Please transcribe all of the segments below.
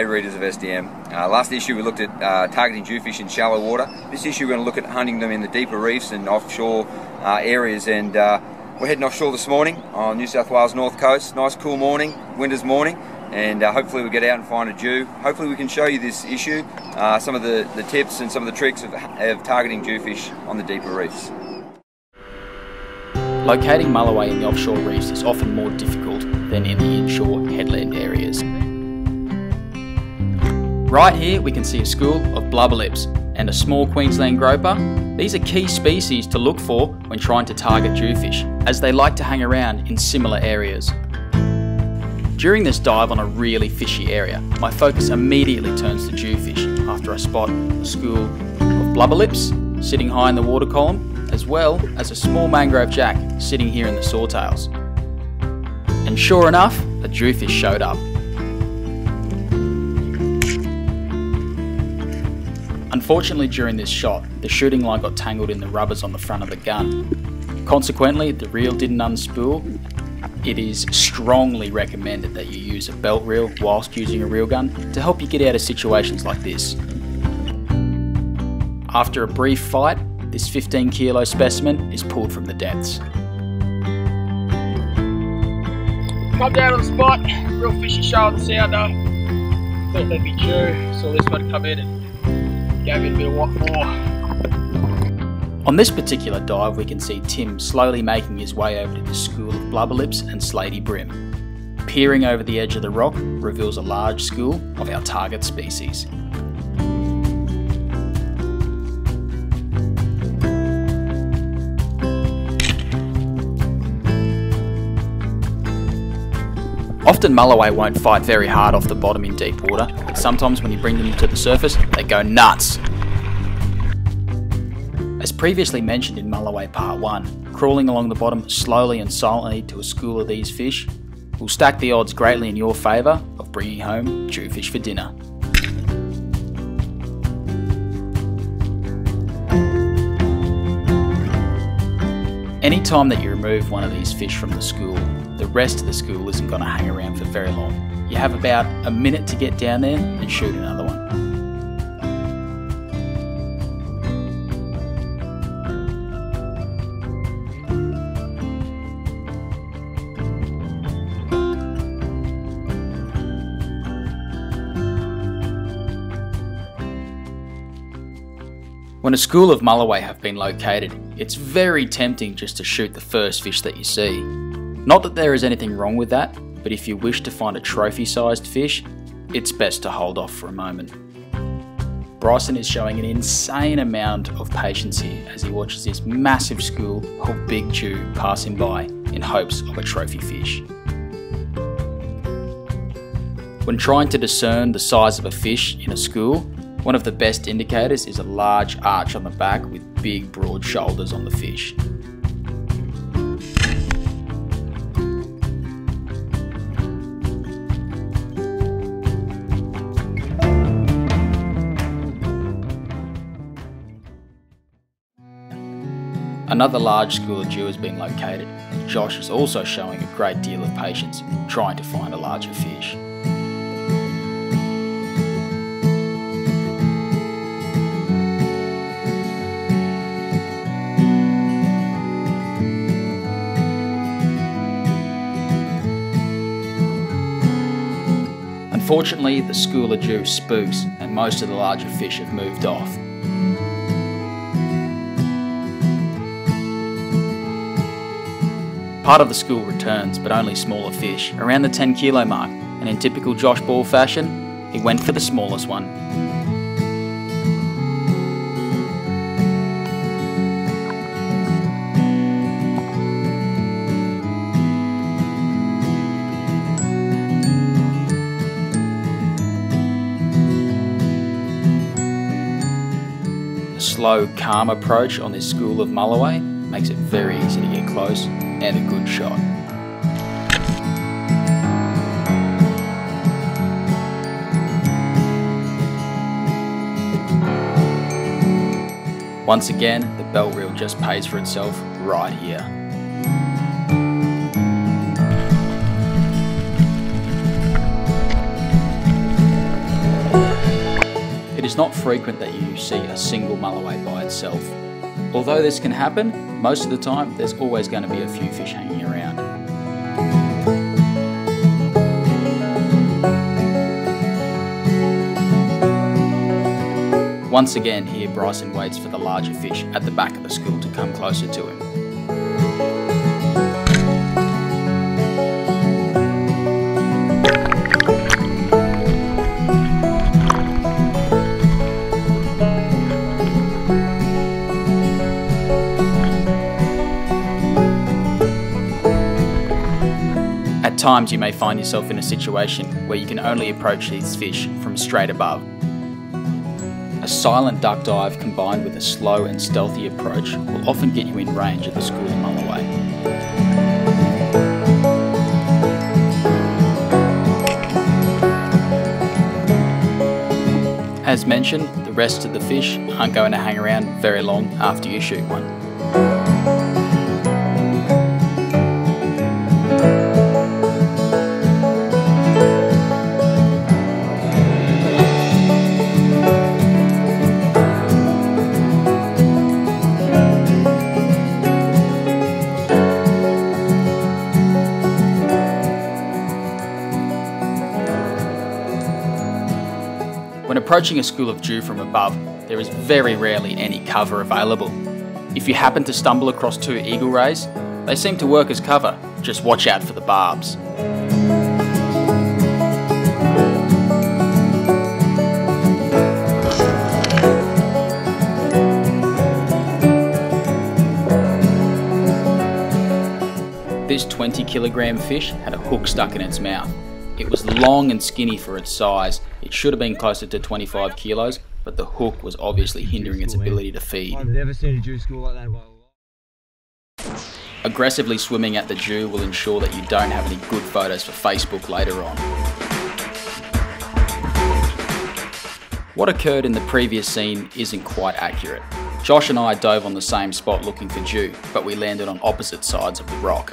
Hey readers of SDM. Last issue we looked at targeting jewfish in shallow water. This issue we're going to look at hunting them in the deeper reefs and offshore areas, and we're heading offshore this morning on New South Wales north coast. Nice cool morning, winter's morning, and hopefully we'll get out and find a jew. Hopefully we can show you this issue, some of the tips and some of the tricks of targeting jewfish on the deeper reefs. Locating Mulloway in the offshore reefs is often more difficult than in the inshore headland areas. Right here we can see a school of blubberlips and a small Queensland groper. These are key species to look for when trying to target jewfish, as they like to hang around in similar areas. During this dive on a really fishy area, my focus immediately turns to jewfish after I spot a school of blubberlips sitting high in the water column, as well as a small mangrove jack sitting here in the sawtails. And sure enough, a jewfish showed up. Unfortunately, during this shot, the shooting line got tangled in the rubbers on the front of the gun. Consequently, the reel didn't unspool. It is strongly recommended that you use a belt reel whilst using a reel gun to help you get out of situations like this. After a brief fight, this 15-kilo specimen is pulled from the depths. Come down on the spot, real fishy shoal and sounder. Thought they'd be due, saw this one come in and gave it a bit of what for. On this particular dive, we can see Tim slowly making his way over to the school of blubberlips and slaty brim. Peering over the edge of the rock reveals a large school of our target species. Often Mulloway won't fight very hard off the bottom in deep water, but sometimes when you bring them to the surface, they go nuts. As previously mentioned in Mulloway Part 1, crawling along the bottom slowly and silently to a school of these fish will stack the odds greatly in your favour of bringing home jewfish for dinner. Any time that you remove one of these fish from the school, the rest of the school isn't going to hang around for very long. You have about a minute to get down there and shoot another one. When a school of Mulloway have been located, it's very tempting just to shoot the first fish that you see. Not that there is anything wrong with that, but if you wish to find a trophy-sized fish, it's best to hold off for a moment. Bryson is showing an insane amount of patience here as he watches this massive school of Big Chew pass him by in hopes of a trophy fish. When trying to discern the size of a fish in a school, one of the best indicators is a large arch on the back with big broad shoulders on the fish. Another large school of Jew has been located. Josh is also showing a great deal of patience trying to find a larger fish. Unfortunately, the school of Jew spooks and most of the larger fish have moved off. Part of the school returns, but only smaller fish, around the 10-kilo mark, and in typical Josh Ball fashion, he went for the smallest one. A slow, calm approach on this school of Mulloway makes it very easy to get close and a good shot. Once again, the belt reel just pays for itself right here. is not frequent that you see a single mulloway by itself. Although this can happen, most of the time there's always going to be a few fish hanging around. Once again here Bryson waits for the larger fish at the back of the school to come closer to him. At times you may find yourself in a situation where you can only approach these fish from straight above. A silent duck dive combined with a slow and stealthy approach will often get you in range of the school mulloway. As mentioned, the rest of the fish aren't going to hang around very long after you shoot one. When approaching a school of Jew from above, there is very rarely any cover available. If you happen to stumble across two eagle rays, they seem to work as cover, just watch out for the barbs. This 20 kilogram fish had a hook stuck in its mouth. It was long and skinny for its size. It should have been closer to 25 kilos, but the hook was obviously hindering its ability to feed. I've never seen a Jew school like that before. Aggressively swimming at the Jew will ensure that you don't have any good photos for Facebook later on. What occurred in the previous scene isn't quite accurate. Josh and I dove on the same spot looking for Jew, but we landed on opposite sides of the rock.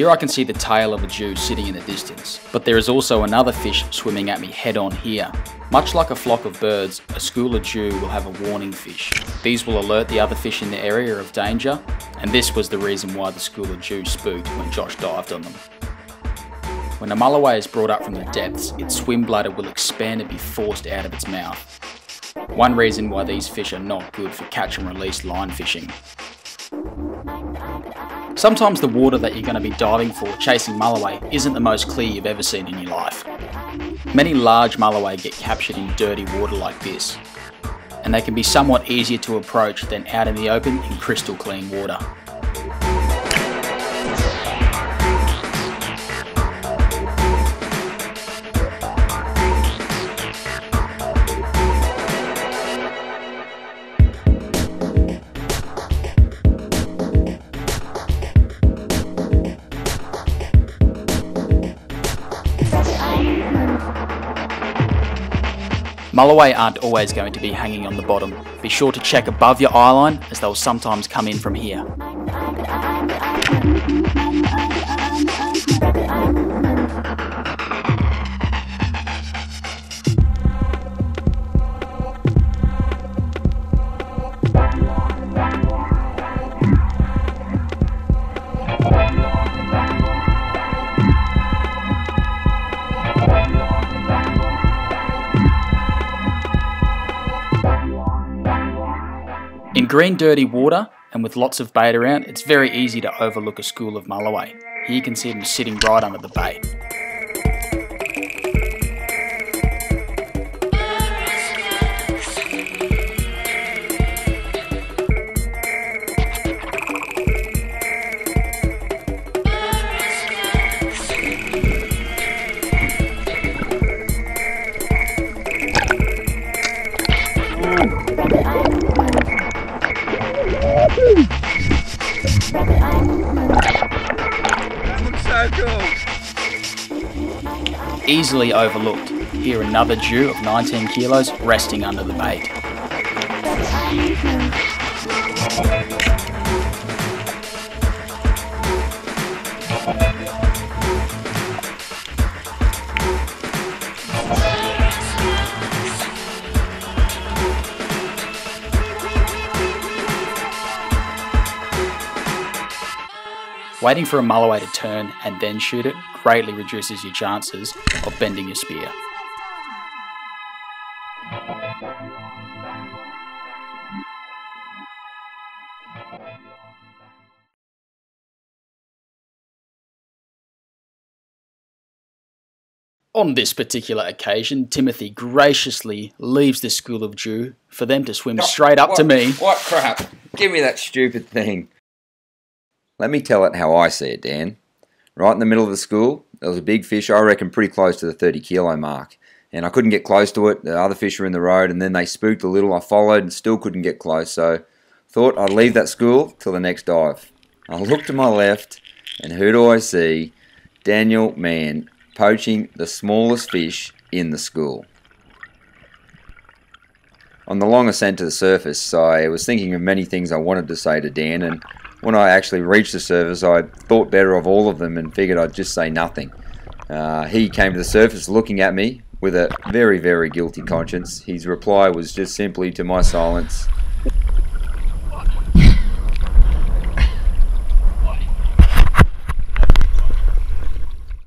Here I can see the tail of a Jew sitting in the distance, but there is also another fish swimming at me head on here. Much like a flock of birds, a school of Jew will have a warning fish. These will alert the other fish in the area of danger, and this was the reason why the school of Jew spooked when Josh dived on them. When a mulloway is brought up from the depths, its swim bladder will expand and be forced out of its mouth. One reason why these fish are not good for catch and release line fishing. Sometimes the water that you're going to be diving for chasing mulloway isn't the most clear you've ever seen in your life. Many large mulloway get captured in dirty water like this, and they can be somewhat easier to approach than out in the open in crystal clean water. Mulloway aren't always going to be hanging on the bottom. Be sure to check above your eye line as they'll sometimes come in from here. In green dirty water and with lots of bait around, it's very easy to overlook a school of mulloway. Here you can see them sitting right under the bait. Easily overlooked. Here another Jew of 19 kilos resting under the bait. Waiting for a Mulloway to turn and then shoot it greatly reduces your chances of bending your spear. On this particular occasion, Timothy graciously leaves the school of Jew for them to swim straight up to me. What crap? Give me that stupid thing. Let me tell it how I see it, Dan. Right in the middle of the school, there was a big fish, I reckon pretty close to the 30-kilo mark. And I couldn't get close to it, the other fish were in the road, and then they spooked a little. I followed and still couldn't get close, so thought I'd leave that school till the next dive. I looked to my left, and who do I see? Daniel Mann. Poaching the smallest fish in the school. On the long ascent to the surface, I was thinking of many things I wanted to say to Dan, and when I actually reached the surface, I thought better of all of them and figured I'd just say nothing. He came to the surface looking at me with a very, very guilty conscience. His reply was just simply to my silence,